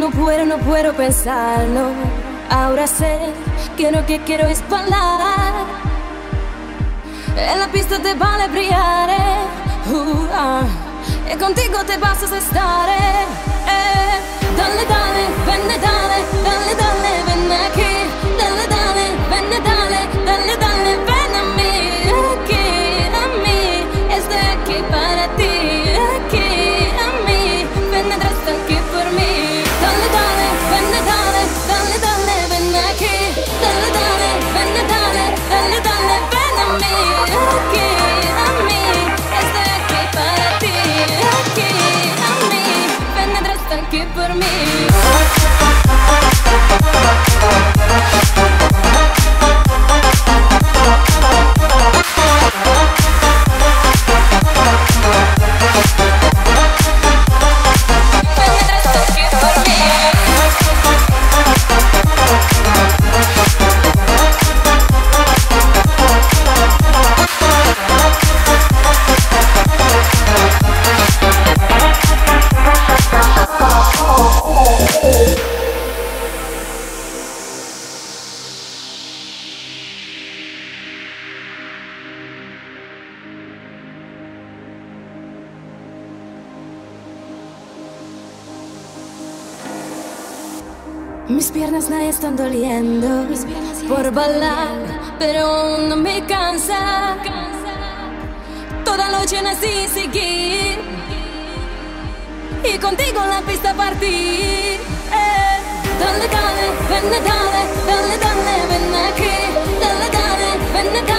No puedo pensarlo. Ahora sé que lo que quiero es bailar. En la pista te vale brillar. Y contigo te vas a estar. Dale, dale, ven, dale, dale, dale, ven aquí. Dale, dale, ven, dale, dale, dale, ven a mí, aquí, a mí. Es de aquí para ti, aquí, a mí. Ven detrás de aquí por mí. Dale, dale, ven, dale, dale, dale, ven aquí. Dale, dale, ven, dale, dale, dale, ven a mí, aquí, a mí. Es de aquí para ti, aquí, a mí. Ven detrás de aquí por mí. Mis piernas nadie están doliendo por bailar, pero aún no me cansa. Toda noche nací seguir y contigo la pista partir. Dale, dale, ven aquí. Dale, dale, ven aquí.